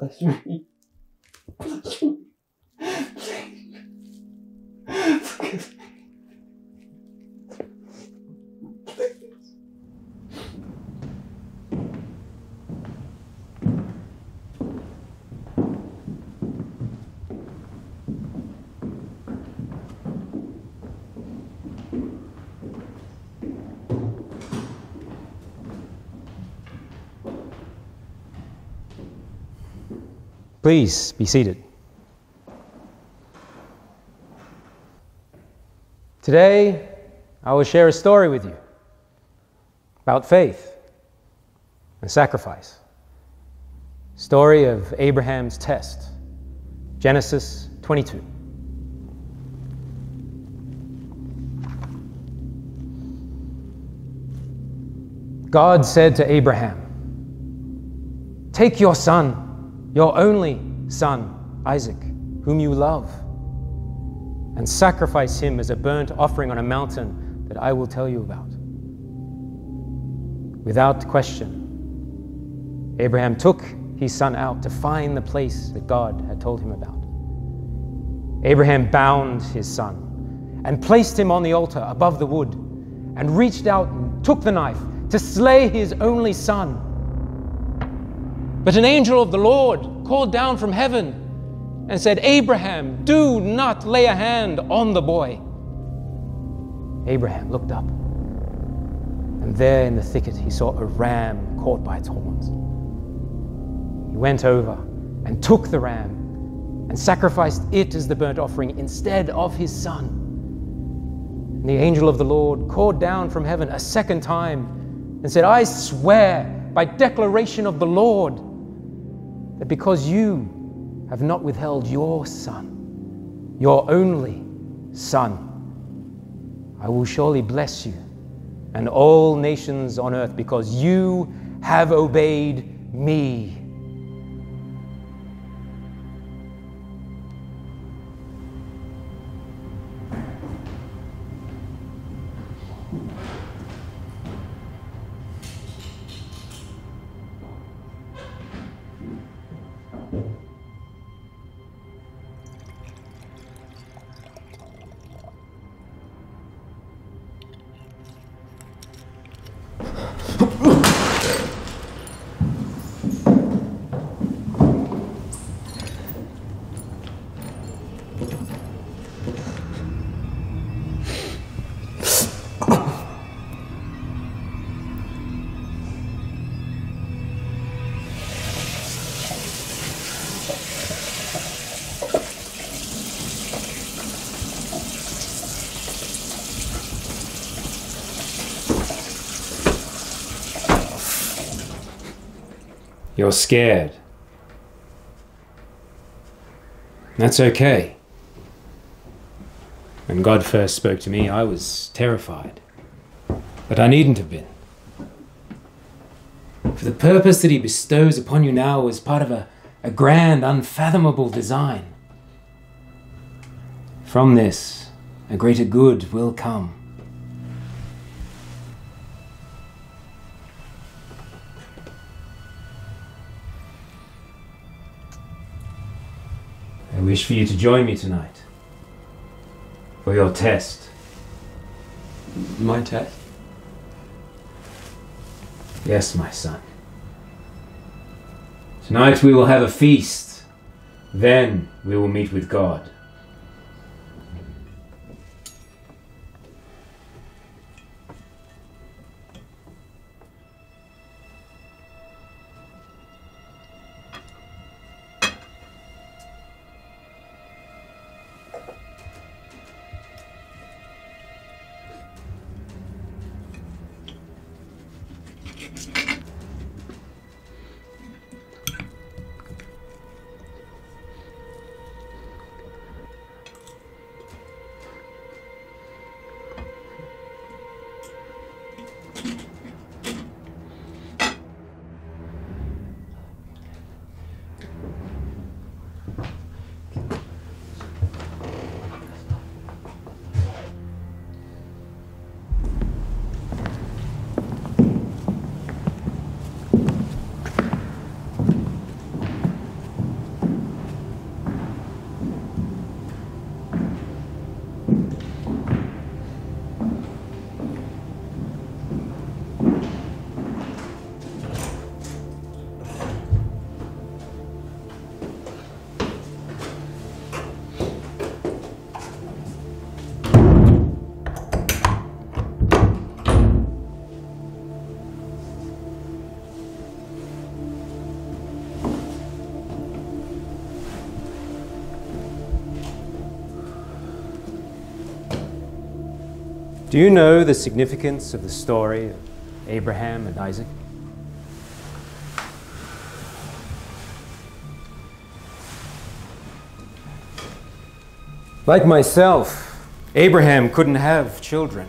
That's me. Please be seated. Today, I will share a story with you about faith and sacrifice. Story of Abraham's test, Genesis 22. God said to Abraham, "Take your son, your only son, Isaac, whom you love, and sacrifice him as a burnt offering on a mountain that I will tell you about." Without question, Abraham took his son out to find the place that God had told him about. Abraham bound his son and placed him on the altar above the wood, and reached out and took the knife to slay his only son. But an angel of the Lord called down from heaven and said, "Abraham, do not lay a hand on the boy." Abraham looked up, and there in the thicket he saw a ram caught by its horns. He went over and took the ram and sacrificed it as the burnt offering instead of his son. And the angel of the Lord called down from heaven a second time and said, "I swear by declaration of the Lord, that because you have not withheld your son, your only son, I will surely bless you and all nations on earth because you have obeyed me." You're scared. That's okay. When God first spoke to me, I was terrified. But I needn't have been. For the purpose that He bestows upon you now is part of a grand, unfathomable design. From this, a greater good will come. I wish for you to join me tonight for your test. My test? Yes, my son. Tonight we will have a feast. Then we will meet with God. Do you know the significance of the story of Abraham and Isaac? Like myself, Abraham couldn't have children.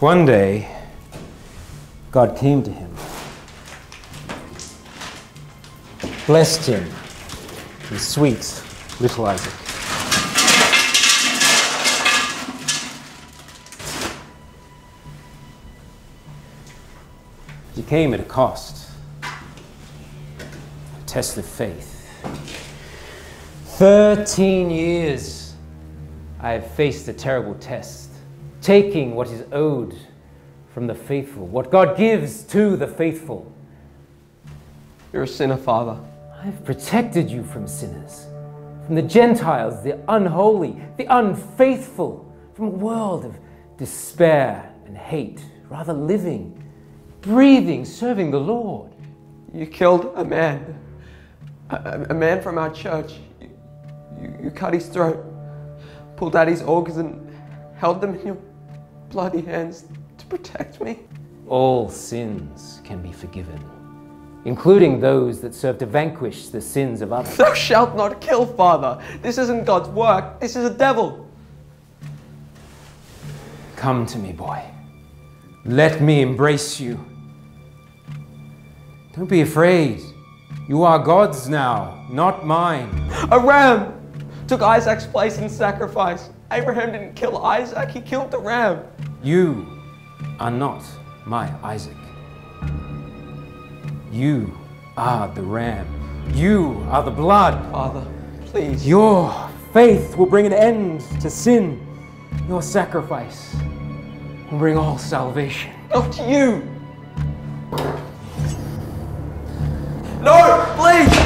One day, God came to him, blessed him with sweet little Isaac. He came at a cost, a test of faith. 13 years I have faced a terrible test, taking what is owed from the faithful, what God gives to the faithful. You're a sinner, Father. I have protected you from sinners, from the Gentiles, the unholy, the unfaithful, from a world of despair and hate, rather living, breathing, serving the Lord. You killed a man, a man from our church. You cut his throat, pulled out his organs and held them in your bloody hands to protect me. All sins can be forgiven, including those that serve to vanquish the sins of others. Thou shalt not kill, Father. This isn't God's work. This is a devil. Come to me, boy. Let me embrace you. Don't be afraid. You are God's now, not mine. A ram took Isaac's place in sacrifice. Abraham didn't kill Isaac, he killed the ram. You are not my Isaac. You are the ram. You are the blood. Father, please. Your faith will bring an end to sin. Your sacrifice will bring all salvation. Not to you. No, please!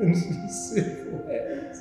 And sinful hands.